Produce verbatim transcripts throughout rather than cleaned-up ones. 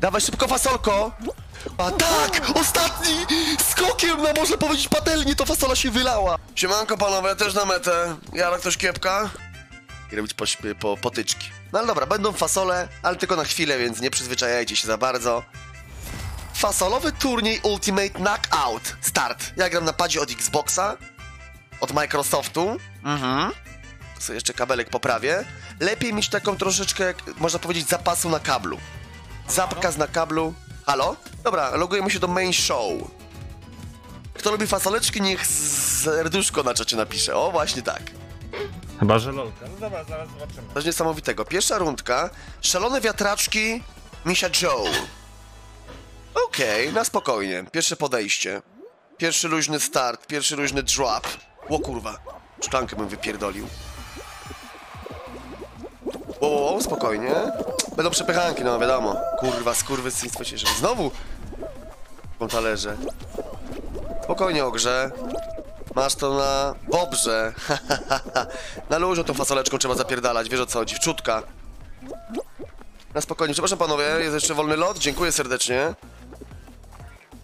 Dawaj szybko fasolko! A tak! Ostatni! Skokiem, no można powiedzieć patelni, to fasola się wylała! Siemanko panowie, też na metę. Jara ktoś kiepka? I robić po, po potyczki. No ale dobra, będą fasole, ale tylko na chwilę, więc nie przyzwyczajajcie się za bardzo. Fasolowy turniej Ultimate Knockout Start. Ja gram na padzie od Xboxa, od Microsoftu. Mhm. Sobie jeszcze kabelek poprawię. Lepiej mieć taką troszeczkę, można powiedzieć, zapasu na kablu. Zapkas na kablu. Halo? Dobra, logujemy się do main show. Kto lubi fasoleczki, niech serduszko na czacie napisze. O, właśnie tak. Chyba, że lolka. No dobra, zaraz zobaczymy. Coś niesamowitego. Pierwsza rundka. Szalone wiatraczki Misia Joe. Okej, okay, na spokojnie. Pierwsze podejście. Pierwszy luźny start, pierwszy luźny drop. Ło kurwa, szklankę bym wypierdolił. O, spokojnie. Będą przepychanki, no wiadomo. Kurwa, skurwysyństwo się, że znowu po talerze. Spokojnie, Ogrze. Masz to na bobrze. Na luźno tą fasoleczką trzeba zapierdalać, wiesz o co chodzi, wczutka. Na spokojnie, przepraszam panowie, jest jeszcze wolny lot, dziękuję serdecznie.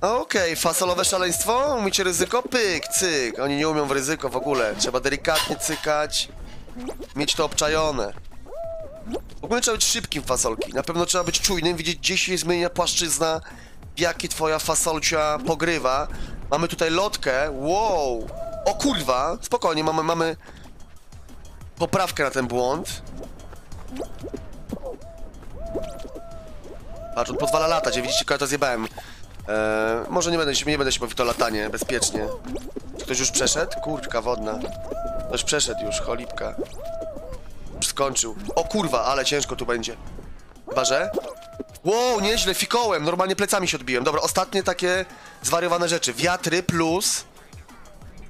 Okej, okay, fasolowe szaleństwo, umiecie ryzyko? Pyk, cyk. Oni nie umią w ryzyko w ogóle, trzeba delikatnie cykać. Mieć to obczajone. W ogóle trzeba być szybkim fasolki, na pewno trzeba być czujnym, widzieć gdzie się zmienia płaszczyzna, w jaki twoja fasolcia pogrywa. Mamy tutaj lotkę, wow, o kurwa, spokojnie, mamy, mamy poprawkę na ten błąd. Patrz, on pozwala latać, ja widzicie, tylko ja to zjebałem. Eee, może nie będę się, nie będę się bawił to latanie, bezpiecznie. Czy ktoś już przeszedł? Kurka wodna. Ktoś przeszedł już, cholipka. Już skończył. O kurwa, ale ciężko tu będzie. Chyba, że? Wow, nieźle, fikołem, normalnie plecami się odbiłem. Dobra, ostatnie takie zwariowane rzeczy. Wiatry plus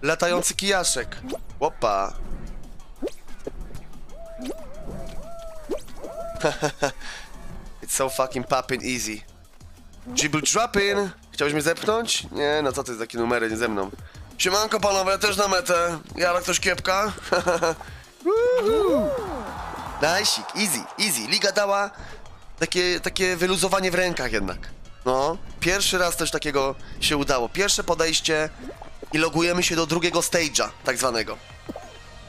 latający kijaszek. Opa. It's so fucking poppin' easy. Jibble droppin'. Chciałeś mnie zepchnąć? Nie, no co to jest takie numery, nie ze mną. Siemanko panowie, ja też na metę. Jara ktoś kiepka? Najsik, easy, easy. Liga dała takie, takie wyluzowanie w rękach jednak. No, pierwszy raz coś takiego się udało. Pierwsze podejście i logujemy się do drugiego stage'a, tak zwanego.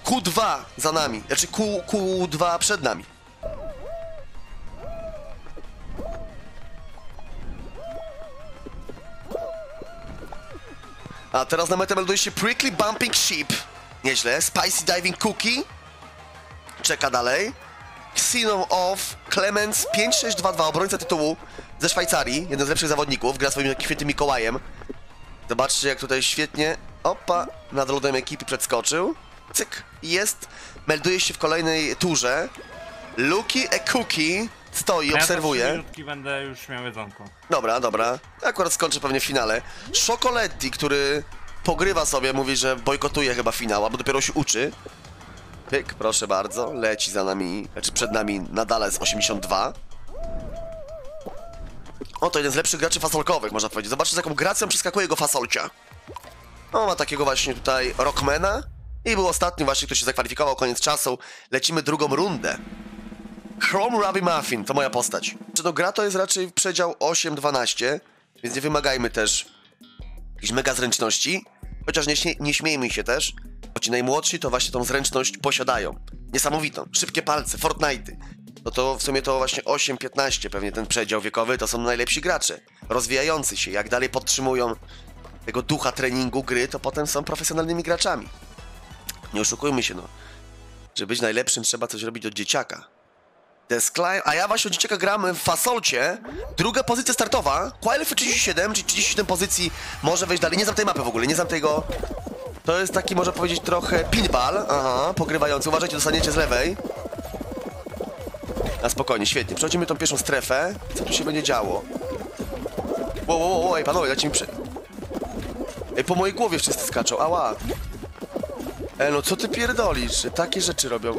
Q dwa za nami, znaczy Q, Q dwa przed nami. A teraz na metę melduje się Prickly Bumping Sheep. Nieźle. Spicy Diving Cookie. Czeka dalej. Xeno of Clemens pięć sześć dwa dwa, obrońca tytułu ze Szwajcarii. Jeden z lepszych zawodników. Gra swoim świętym Mikołajem. Zobaczcie, jak tutaj świetnie. Opa, nad lodem ekipy przedskoczył. Cyk. Jest. Melduje się w kolejnej turze. Luki e Cookie. Stoi, ja obserwuje. Będę już miał jedzonko. Dobra, dobra. Akurat skończę pewnie w finale. Chocoletti, który pogrywa sobie, mówi, że bojkotuje chyba finał, albo dopiero się uczy. Pyk, proszę bardzo. Leci za nami, znaczy przed nami nadal z osiemdziesiąt dwa. O, to jeden z lepszych graczy fasolkowych, można powiedzieć. Zobaczcie, z jaką gracją przeskakuje go fasolcia. O, ma takiego właśnie tutaj Rockmana. I był ostatni właśnie, który się zakwalifikował, koniec czasu. Lecimy drugą rundę. Chrome Robbie Muffin, to moja postać. No gra to jest raczej przedział osiem dwanaście, więc nie wymagajmy też jakiejś mega zręczności. Chociaż nie, nie śmiejmy się też, bo ci najmłodsi to właśnie tą zręczność posiadają. Niesamowitą, szybkie palce, Fortnite'y. No to w sumie to właśnie osiem piętnaście pewnie ten przedział wiekowy, to są najlepsi gracze. Rozwijający się, jak dalej podtrzymują tego ducha treningu gry, to potem są profesjonalnymi graczami. Nie oszukujmy się, no. Żeby być najlepszym trzeba coś robić od dzieciaka. A ja właśnie od dzieciaka gram w fasolcie. Druga pozycja startowa. Qualifier trzydzieści siedem, czyli trzydzieści siedem pozycji może wejść dalej. Nie znam tej mapy w ogóle, nie znam tego. To jest taki, można powiedzieć, trochę pinball. Aha, pogrywający. Uważajcie, dostaniecie z lewej. A spokojnie, świetnie. Przechodzimy tą pierwszą strefę. Co tu się będzie działo? Wow, wow, wow, ej, panowie, dajcie mi prze... Ej, po mojej głowie wszyscy skaczą, ała. Ej, no co ty pierdolisz? Takie rzeczy robią.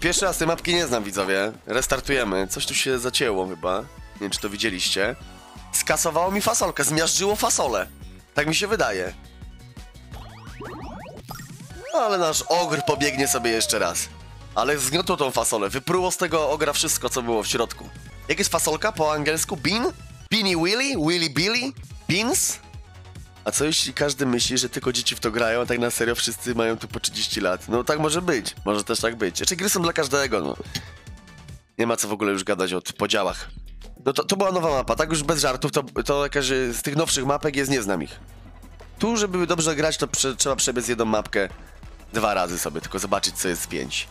Pierwszy raz tej mapki nie znam, widzowie. Restartujemy. Coś tu się zacięło chyba. Nie wiem, czy to widzieliście. Skasowało mi fasolkę, zmiażdżyło fasolę. Tak mi się wydaje. Ale nasz ogr pobiegnie sobie jeszcze raz. Ale zgniotło tą fasolę, wypruło z tego ogra wszystko, co było w środku. Jak jest fasolka po angielsku? Bean? Beanie Willy? Willy Billy? Beans? A co jeśli każdy myśli, że tylko dzieci w to grają, a tak na serio wszyscy mają tu po trzydzieści lat? No tak może być, może też tak być. Jeszcze gry są dla każdego, no. Nie ma co w ogóle już gadać o podziałach. No to, to była nowa mapa, tak już bez żartów, to, to jakaś z tych nowszych mapek jest, nie znam ich. Tu, żeby dobrze grać, to prze, trzeba przebiec jedną mapkę dwa razy sobie, tylko zobaczyć, co jest z pięć.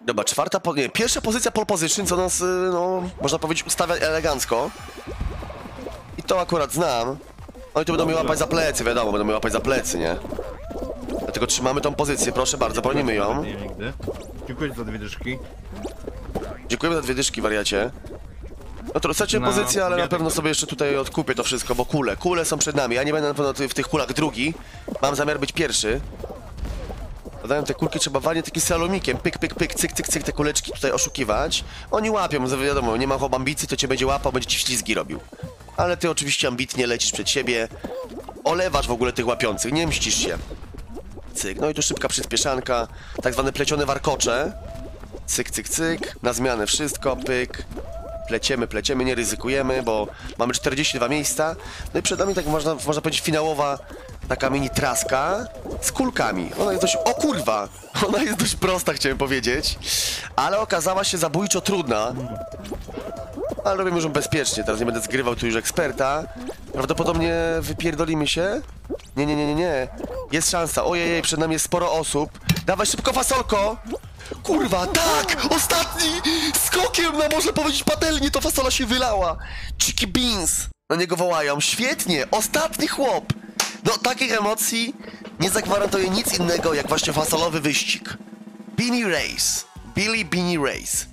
Dobra, czwarta, po, nie, pierwsza pozycja pole position, co nas, no, można powiedzieć, ustawia elegancko. I to akurat znam. Oni tu będą mnie łapać za plecy, wiadomo, będą mnie łapać za plecy, nie? Dlatego trzymamy tą pozycję, proszę bardzo, bronimy ją. Dziękuję za dwie dyszki. Dziękujemy za dwie dyszki, wariacie. No to stracicie no, pozycję, ale na pewno sobie jeszcze tutaj odkupię to wszystko, bo kule, kule są przed nami. Ja nie będę na pewno w tych kulach drugi. Mam zamiar być pierwszy. Podają te kulki, trzeba walnie takim salomikiem, pyk, pyk, pyk, cyk, cyk, cyk, te kuleczki tutaj oszukiwać. Oni łapią, wiadomo, nie ma chłop ambicji, to cię będzie łapał, będzie ci ślizgi robił. Ale ty oczywiście ambitnie lecisz przed siebie, olewasz w ogóle tych łapiących, nie mścisz się. Cyk, no i tu szybka przyspieszanka, tak zwane plecione warkocze. Cyk, cyk, cyk, na zmianę wszystko, pyk. Pleciemy, pleciemy, nie ryzykujemy, bo mamy czterdzieści dwa miejsca. No i przed nami tak można, można powiedzieć finałowa taka mini traska z kulkami. Ona jest dość... O kurwa! Ona jest dość prosta, chciałem powiedzieć. Ale okazała się zabójczo trudna. Ale robimy już bezpiecznie, teraz nie będę zgrywał tu już eksperta. Prawdopodobnie wypierdolimy się. Nie, nie, nie, nie, nie. Jest szansa, ojej, przed nami jest sporo osób. Dawaj szybko fasolko! Kurwa, tak! Ostatni! Skokiem, no można powiedzieć patelnie, to fasola się wylała! Chicky Beans! Na niego wołają, świetnie! Ostatni chłop! No, takich emocji nie zagwarantuje nic innego, jak właśnie fasolowy wyścig. Beanie Race. Billy Beanie Race.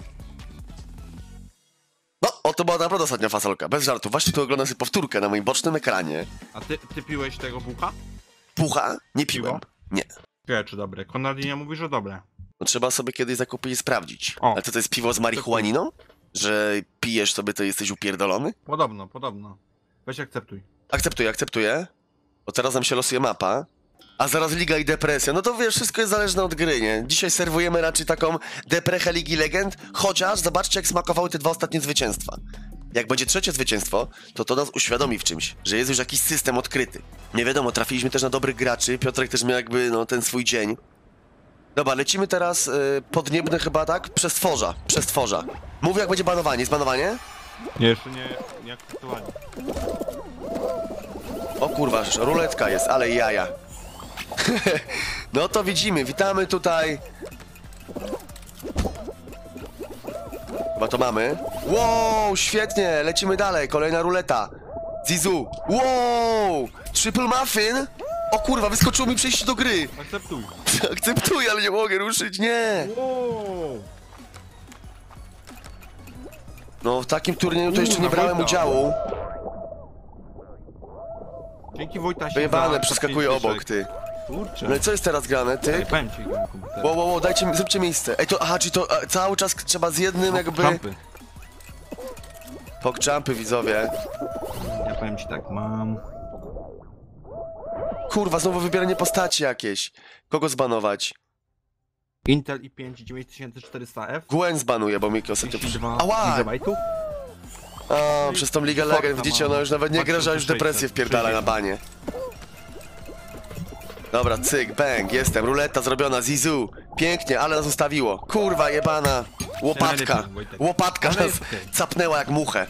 No, o, to była naprawdę ostatnia fasolka, bez żartu. Właśnie tu oglądam sobie powtórkę na moim bocznym ekranie. A ty, ty piłeś tego pucha? Pucha? Nie piłem. Piło? Nie. Piłe czy dobre? Konradinia mówi, że dobre. No, trzeba sobie kiedyś zakupić i sprawdzić. O. Ale co, to jest piwo z marihuaniną? Że pijesz sobie, to jesteś upierdolony? Podobno, podobno. Weź akceptuj. Akceptuję, akceptuję. Bo teraz nam się losuje mapa. A zaraz Liga i Depresja. No to wiesz, wszystko jest zależne od gry, nie? Dzisiaj serwujemy raczej taką deprechę Ligi Legend. Chociaż zobaczcie, jak smakowały te dwa ostatnie zwycięstwa. Jak będzie trzecie zwycięstwo, to to nas uświadomi w czymś, że jest już jakiś system odkryty. Nie wiadomo, trafiliśmy też na dobrych graczy. Piotrek też miał jakby, no, ten swój dzień. Dobra, lecimy teraz yy, podniebne chyba, tak? Przestworza, przestworza. Mów, jak będzie banowanie. Jest banowanie? Nie, jeszcze nie, nie akceptowanie. O kurwa, ruletka jest, ale jaja. No to widzimy, witamy tutaj. Chyba to mamy. Wow, świetnie, lecimy dalej, kolejna ruleta. Zizu, wow, triple muffin. O kurwa, wyskoczyło mi przejście do gry. Akceptuj. Akceptuj, ale nie mogę ruszyć, nie. Wow. No w takim turnieju to jeszcze nie brałem udziału. Dzięki Wojtasie. Wyjebane, przeskakuje obok, ty. Kurczę. No i co jest teraz grane, ty? Wow, wow, wow, dajcie mi, zróbcie miejsce. Ej, to, aha, czyli to a, cały czas trzeba z jednym jakby... Pokczampy, widzowie. Ja powiem ci tak, mam... Kurwa, znowu wybieranie postaci jakieś. Kogo zbanować? Intel i pięć dziewięć tysięcy czterysta F. Gwen zbanuje, bo mi ostatnio pisze. Ała! O, przez tą Ligę Legend, widzicie, ona już nawet nie gra, już depresję wpierdala na banie. Dobra, cyk, bang, jestem, ruleta zrobiona, zizu. Pięknie, ale nas ustawiło. Kurwa jebana, łopatka. Łopatka nas capnęła jak muchę.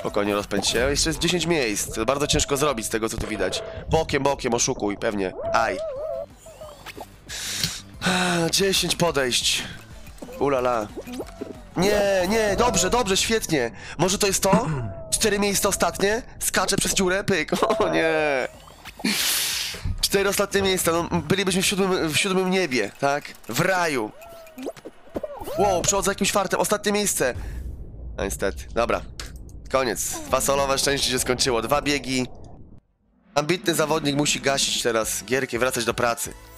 Spokojnie, rozpędź się, jeszcze jest dziesięć miejsc, to bardzo ciężko zrobić z tego, co tu widać. Bokiem, bokiem, oszukuj, pewnie, aj. dziesięć podejść. Ulala. Nie, nie, dobrze, dobrze, świetnie. Może to jest to? Cztery miejsca ostatnie? Skaczę przez dziurę, pyk. O nie. Cztery ostatnie miejsca, no bylibyśmy w siódmym, w siódmym niebie, tak? W raju. Wow, przechodzę jakimś fartem, ostatnie miejsce. A niestety, dobra. Koniec, fasolowe szczęście się skończyło, dwa biegi. Ambitny zawodnik musi gasić teraz gierkę, wracać do pracy.